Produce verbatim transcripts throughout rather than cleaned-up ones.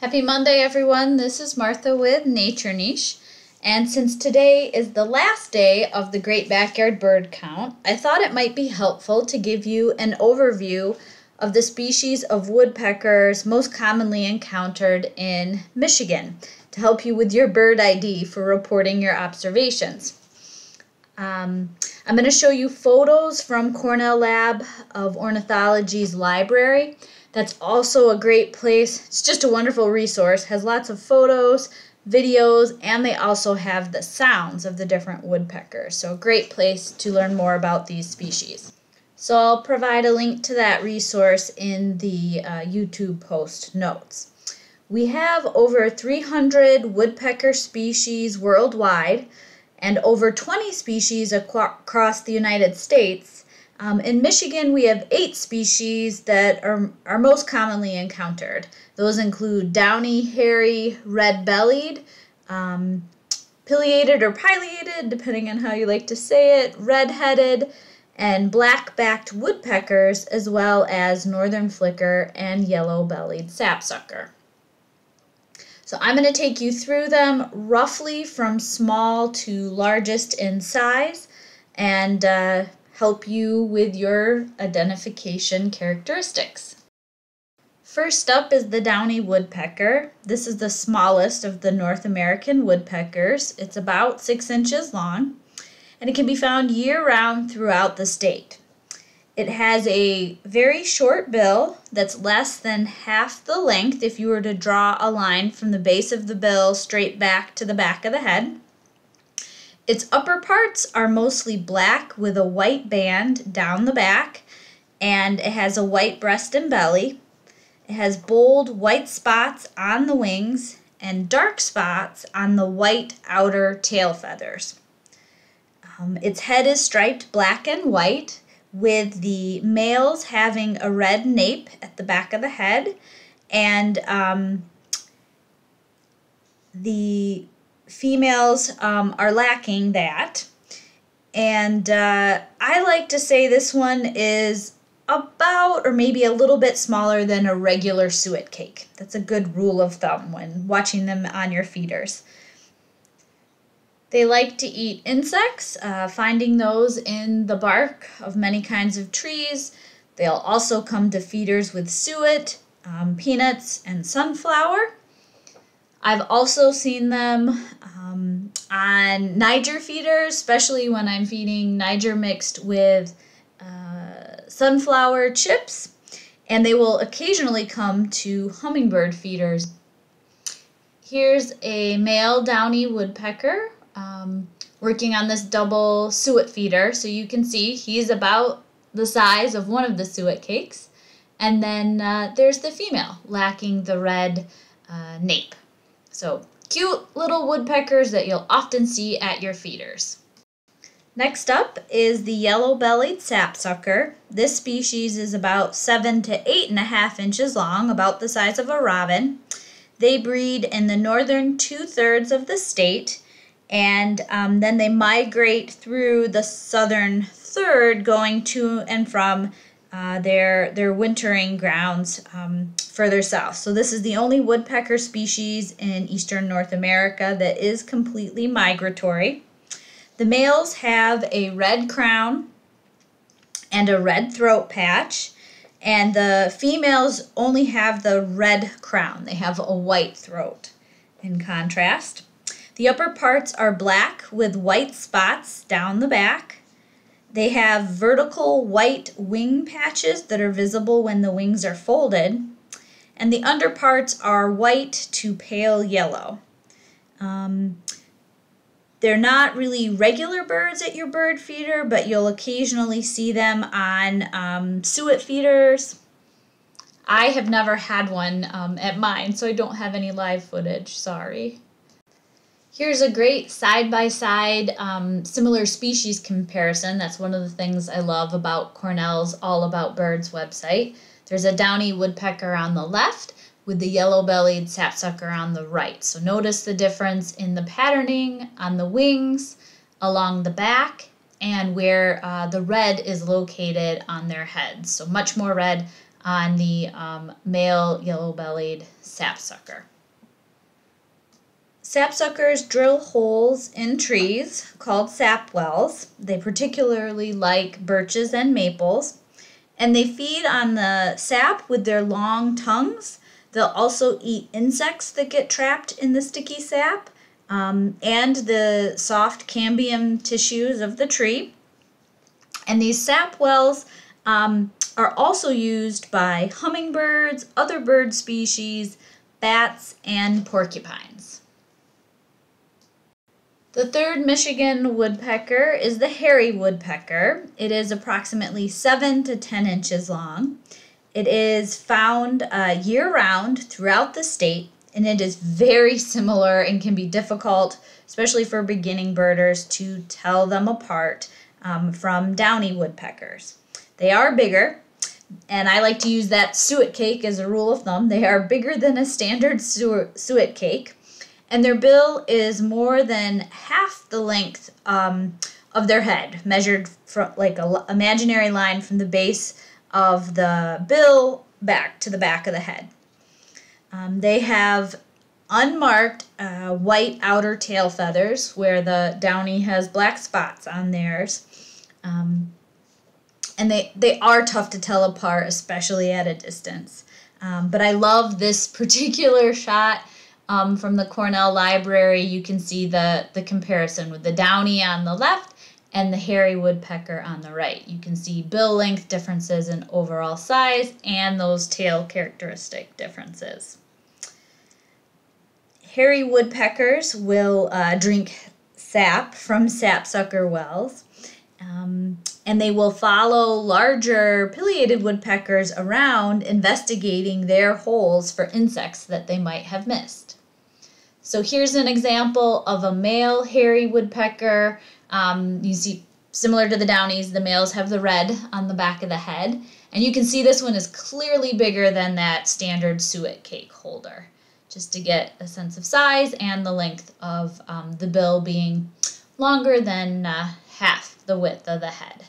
Happy Monday, everyone. This is Martha with Nature Niche. And since today is the last day of the Great Backyard Bird Count, I thought it might be helpful to give you an overview of the species of woodpeckers most commonly encountered in Michigan to help you with your bird I D for reporting your observations. Um, I'm going to show you photos from Cornell Lab of Ornithology's library. That's also a great place. It's just a wonderful resource. Has lots of photos, videos, and they also have the sounds of the different woodpeckers. So a great place to learn more about these species. So I'll provide a link to that resource in the uh, YouTube post notes. We have over three hundred woodpecker species worldwide and over twenty species across the United States. Um, in Michigan, we have eight species that are, are most commonly encountered. Those include downy, hairy, red-bellied, um, pileated or pileated, depending on how you like to say it, red-headed, and black-backed woodpeckers, as well as northern flicker and yellow-bellied sapsucker. So I'm going to take you through them roughly from small to largest in size, and uh, help you with your identification characteristics. First up is the downy woodpecker. This is the smallest of the North American woodpeckers. It's about six inches long, and it can be found year-round throughout the state. It has a very short bill that's less than half the length if you were to draw a line from the base of the bill straight back to the back of the head. Its upper parts are mostly black with a white band down the back, and it has a white breast and belly. It has bold white spots on the wings and dark spots on the white outer tail feathers. Um, its head is striped black and white, with the males having a red nape at the back of the head, and um, the females um, are lacking that. And uh, I like to say this one is about or maybe a little bit smaller than a regular suet cake. That's a good rule of thumb when watching them on your feeders. They like to eat insects, uh, finding those in the bark of many kinds of trees. They'll also come to feeders with suet, um, peanuts, and sunflower. I've also seen them um, on Niger feeders, especially when I'm feeding Niger mixed with uh, sunflower chips, and they will occasionally come to hummingbird feeders. Here's a male downy woodpecker um, working on this double suet feeder, so you can see he's about the size of one of the suet cakes, and then uh, there's the female lacking the red uh, nape. So cute little woodpeckers that you'll often see at your feeders. Next up is the yellow-bellied sapsucker. This species is about seven to eight and a half inches long, about the size of a robin. They breed in the northern two-thirds of the state, and um, then they migrate through the southern third, going to and from Uh, their, their wintering grounds um, further south. So this is the only woodpecker species in eastern North America that is completely migratory. The males have a red crown and a red throat patch, and the females only have the red crown. They have a white throat in contrast. The upper parts are black with white spots down the back. They have vertical white wing patches that are visible when the wings are folded, and the underparts are white to pale yellow. Um, they're not really regular birds at your bird feeder, but you'll occasionally see them on um, suet feeders. I have never had one um, at mine, so I don't have any live footage, sorry. Here's a great side-by-side um, similar species comparison. That's one of the things I love about Cornell's All About Birds website. There's a downy woodpecker on the left with the yellow-bellied sapsucker on the right. So notice the difference in the patterning on the wings, along the back, and where uh, the red is located on their heads. So much more red on the um, male yellow-bellied sapsucker. Sapsuckers drill holes in trees called sap wells. They particularly like birches and maples, and they feed on the sap with their long tongues. They'll also eat insects that get trapped in the sticky sap um, and the soft cambium tissues of the tree. And these sap wells um, are also used by hummingbirds, other bird species, bats, and porcupines. The third Michigan woodpecker is the hairy woodpecker. It is approximately seven to ten inches long. It is found uh, year-round throughout the state, and it is very similar and can be difficult, especially for beginning birders, to tell them apart um, from downy woodpeckers. They are bigger, and I like to use that suet cake as a rule of thumb. They are bigger than a standard suet cake. And their bill is more than half the length um, of their head, measured from like an imaginary line from the base of the bill back to the back of the head. Um, they have unmarked uh, white outer tail feathers, where the downy has black spots on theirs. Um, and they, they are tough to tell apart, especially at a distance. Um, but I love this particular shot. Um, from the Cornell Library, you can see the, the comparison with the downy on the left and the hairy woodpecker on the right. You can see bill length differences in overall size and those tail characteristic differences. Hairy woodpeckers will uh, drink sap from sapsucker wells, um, and they will follow larger pileated woodpeckers around investigating their holes for insects that they might have missed. So here's an example of a male hairy woodpecker. Um, you see, similar to the downies, the males have the red on the back of the head. And you can see this one is clearly bigger than that standard suet cake holder, just to get a sense of size and the length of um, the bill being longer than uh, half the width of the head.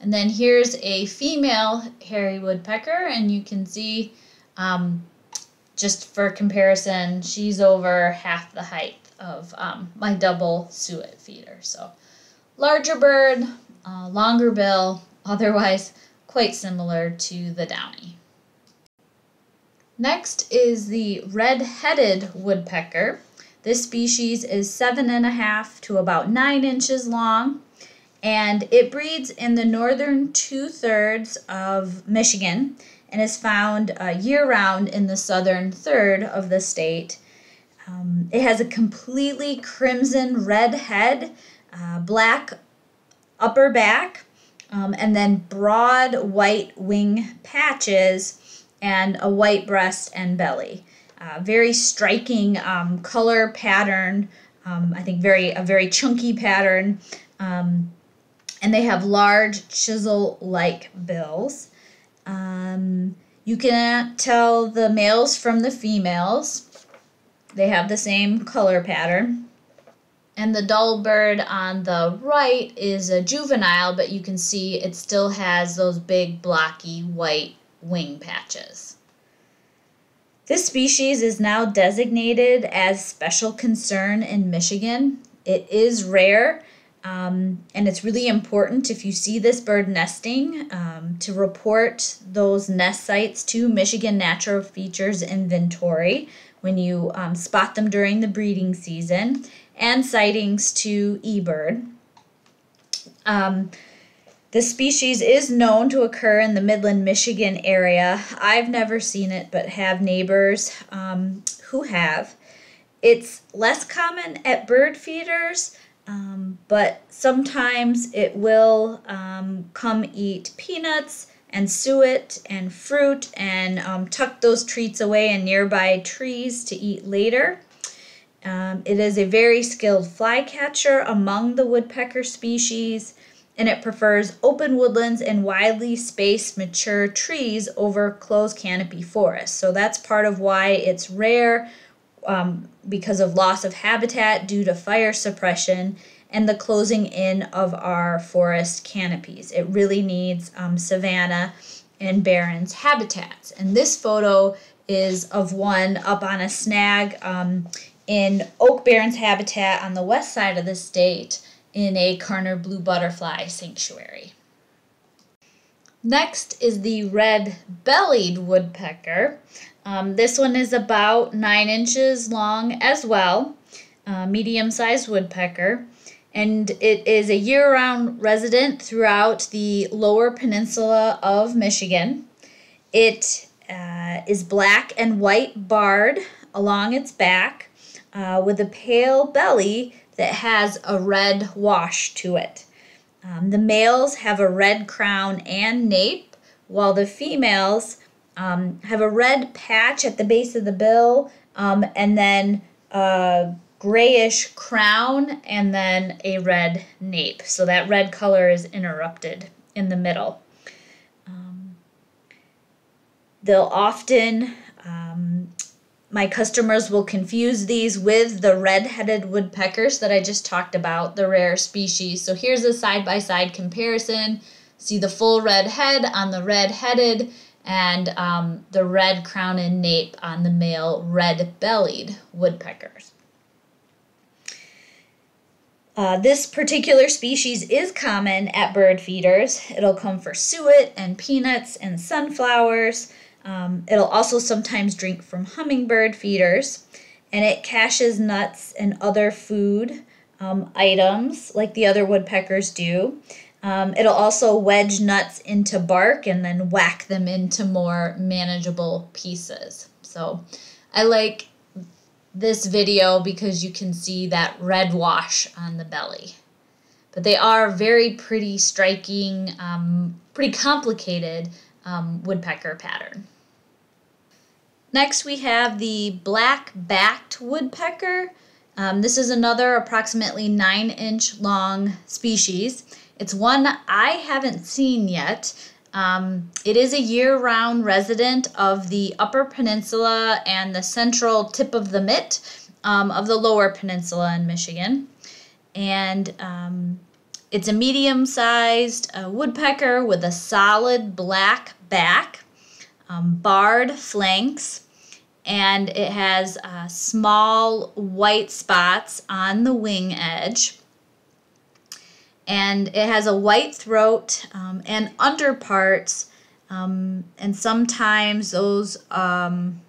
And then here's a female hairy woodpecker, and you can see um, just for comparison, she's over half the height of um, my double suet feeder. So larger bird, uh, longer bill, otherwise quite similar to the downy. Next is the red-headed woodpecker. This species is seven and a half to about nine inches long, and it breeds in the northern two-thirds of Michigan, and is found uh, year-round in the southern third of the state. Um, it has a completely crimson red head, uh, black upper back, um, and then broad white wing patches, and a white breast and belly. Uh, very striking um, color pattern, um, I think very a very chunky pattern, um, and they have large chisel-like bills. Um, you cannot tell the males from the females. They have the same color pattern. And the dull bird on the right is a juvenile, but you can see it still has those big blocky white wing patches. This species is now designated as special concern in Michigan. It is rare. Um, and it's really important, if you see this bird nesting, um, to report those nest sites to Michigan Natural Features Inventory when you um, spot them during the breeding season, and sightings to eBird. Um, this species is known to occur in the Midland, Michigan area. I've never seen it, but have neighbors um, who have. It's less common at bird feeders, Um, but sometimes it will um, come eat peanuts and suet and fruit, and um, tuck those treats away in nearby trees to eat later. Um, it is a very skilled flycatcher among the woodpecker species, and it prefers open woodlands and widely spaced mature trees over closed canopy forests. So that's part of why it's rare. Um, because of loss of habitat due to fire suppression and the closing in of our forest canopies. It really needs um, savanna and barrens habitats. And this photo is of one up on a snag um, in oak barrens habitat on the west side of the state in a Carner Blue Butterfly Sanctuary. Next is the red-bellied woodpecker. Um, this one is about nine inches long as well, uh, medium-sized woodpecker, and it is a year-round resident throughout the lower peninsula of Michigan. It uh, is black and white barred along its back uh, with a pale belly that has a red wash to it. Um, the males have a red crown and nape, while the females um, have a red patch at the base of the bill, um, and then a grayish crown, and then a red nape. So that red color is interrupted in the middle. Um, they'll often, um, my customers will confuse these with the red-headed woodpeckers that I just talked about, the rare species. So here's a side-by-side comparison. See the full red head on the red-headed and um, the red crown and nape on the male red-bellied woodpeckers. Uh, this particular species is common at bird feeders. It'll come for suet and peanuts and sunflowers. Um, it'll also sometimes drink from hummingbird feeders, and it caches nuts and other food um, items like the other woodpeckers do. Um, it'll also wedge nuts into bark and then whack them into more manageable pieces. So I like this video because you can see that red wash on the belly. But they are very pretty, striking, um, pretty complicated um, woodpecker pattern. Next, we have the black-backed woodpecker. Um, this is another approximately nine inch long species. It's one I haven't seen yet. Um, it is a year-round resident of the Upper Peninsula and the central tip of the mitt um, of the Lower Peninsula in Michigan. And um, it's a medium-sized uh, woodpecker with a solid black back, um, barred flanks, and it has uh, small white spots on the wing edge, and it has a white throat um, and underparts, um, and sometimes those um,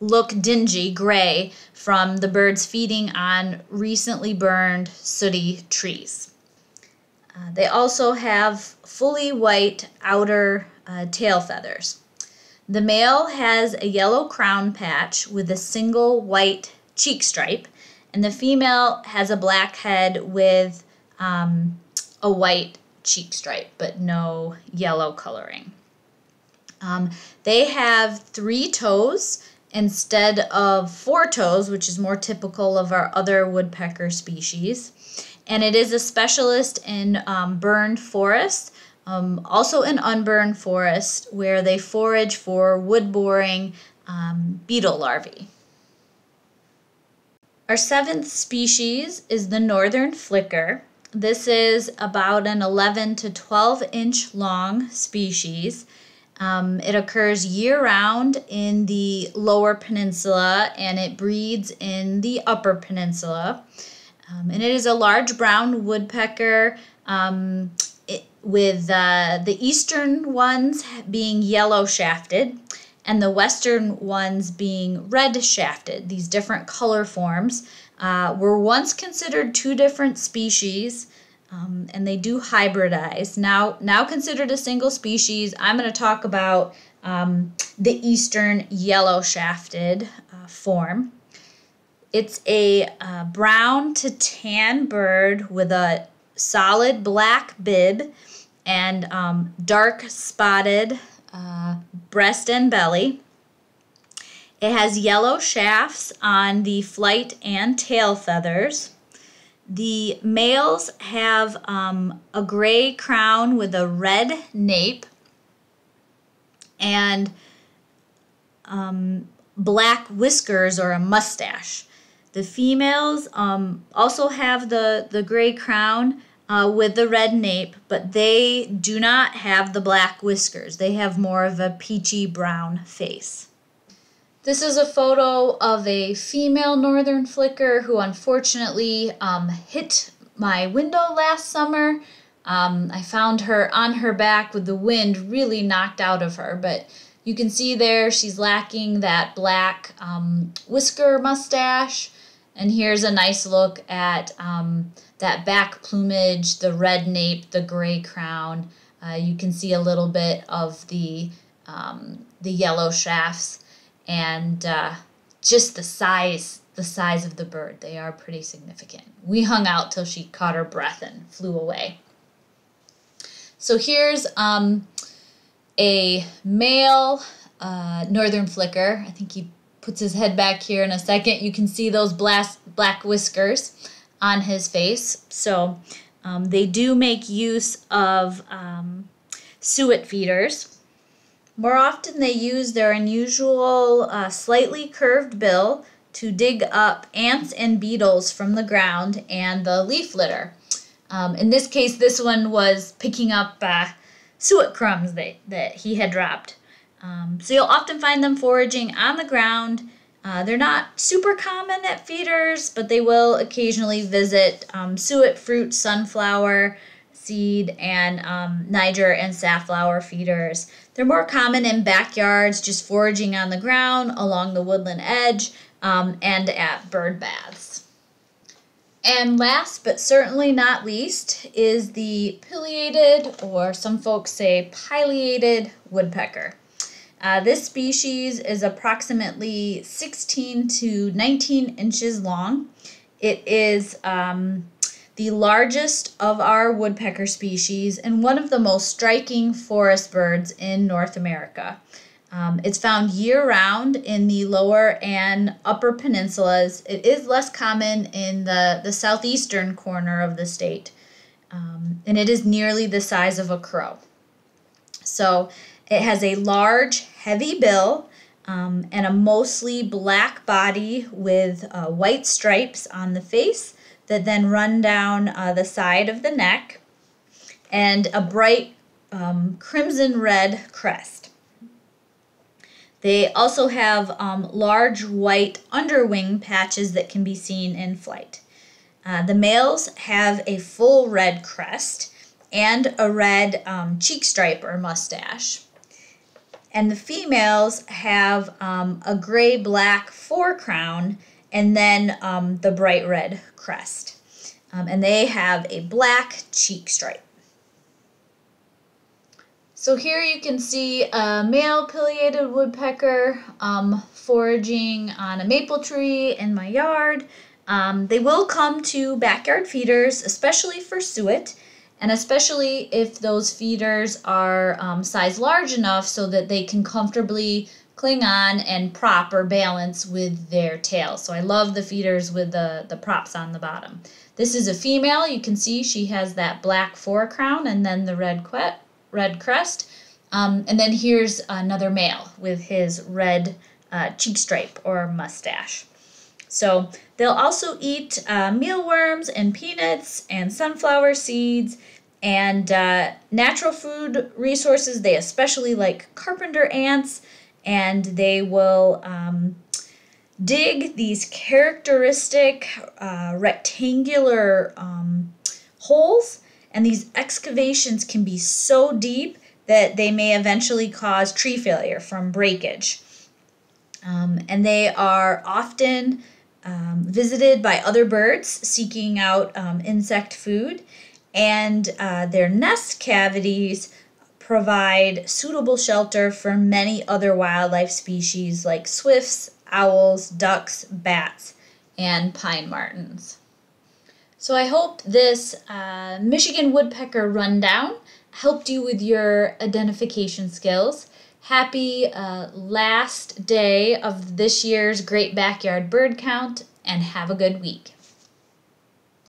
look dingy gray from the birds feeding on recently burned sooty trees. Uh, they also have fully white outer uh, tail feathers. The male has a yellow crown patch with a single white cheek stripe, and the female has a black head with um, a white cheek stripe, but no yellow coloring. Um, they have three toes instead of four toes, which is more typical of our other woodpecker species. And it is a specialist in um, burned forests. Um, also in unburned forest, where they forage for wood-boring um, beetle larvae. Our seventh species is the northern flicker. This is about an eleven to twelve inch long species. Um, it occurs year-round in the Lower Peninsula, and it breeds in the Upper Peninsula. Um, and it is a large brown woodpecker, um, with uh, the eastern ones being yellow shafted and the western ones being red shafted. These different color forms uh, were once considered two different species, um, and they do hybridize. Now, now considered a single species, I'm going to talk about um, the eastern yellow shafted uh, form. It's a uh, brown to tan bird with a solid black bib and um, dark spotted uh, breast and belly. It has yellow shafts on the flight and tail feathers. The males have um, a gray crown with a red nape and um, black whiskers or a mustache. The females um, also have the, the gray crown, uh, with the red nape, but they do not have the black whiskers. They have more of a peachy brown face. This is a photo of a female northern flicker who unfortunately um, hit my window last summer. Um, I found her on her back with the wind really knocked out of her, but you can see there she's lacking that black um, whisker mustache. And here's a nice look at um, that back plumage, the red nape, the gray crown. Uh, you can see a little bit of the, um, the yellow shafts and uh, just the size, the size of the bird. They are pretty significant. We hung out till she caught her breath and flew away. So here's um, a male uh, northern flicker. I think he puts his head back here in a second. You can see those black whiskers on his face. So um, they do make use of um, suet feeders. More often they use their unusual uh, slightly curved bill to dig up ants and beetles from the ground and the leaf litter. Um, in this case, this one was picking up uh, suet crumbs that, that he had dropped. Um, so you'll often find them foraging on the ground. Uh, they're not super common at feeders, but they will occasionally visit um, suet fruit, sunflower seed, and um, Niger and safflower feeders. They're more common in backyards, just foraging on the ground, along the woodland edge, um, and at bird baths. And last but certainly not least is the pileated, or some folks say pileated, woodpecker. Uh, this species is approximately sixteen to nineteen inches long. It is um, the largest of our woodpecker species and one of the most striking forest birds in North America. Um, it's found year-round in the lower and upper peninsulas. It is less common in the, the southeastern corner of the state, um, and it is nearly the size of a crow. So it has a large, heavy bill um, and a mostly black body with uh, white stripes on the face that then run down uh, the side of the neck, and a bright um, crimson-red crest. They also have um, large white underwing patches that can be seen in flight. Uh, the males have a full red crest and a red um, cheek stripe or mustache. And the females have um, a gray-black forecrown and then um, the bright red crest. Um, and they have a black cheek stripe. So here you can see a male pileated woodpecker um, foraging on a maple tree in my yard. Um, they will come to backyard feeders, especially for suet, and especially if those feeders are um, size large enough so that they can comfortably cling on and prop or balance with their tails. So I love the feeders with the, the props on the bottom. This is a female. You can see she has that black forecrown and then the red quet. red crest, um, and then here's another male with his red uh, cheek stripe or mustache. So they'll also eat uh, mealworms and peanuts and sunflower seeds and uh, natural food resources. They especially like carpenter ants, and they will um, dig these characteristic uh, rectangular um, holes. And these excavations can be so deep that they may eventually cause tree failure from breakage. Um, and they are often um, visited by other birds seeking out um, insect food. And uh, their nest cavities provide suitable shelter for many other wildlife species like swifts, owls, ducks, bats, and pine martens. So I hope this uh, Michigan woodpecker rundown helped you with your identification skills. Happy uh, last day of this year's Great Backyard Bird Count, and have a good week.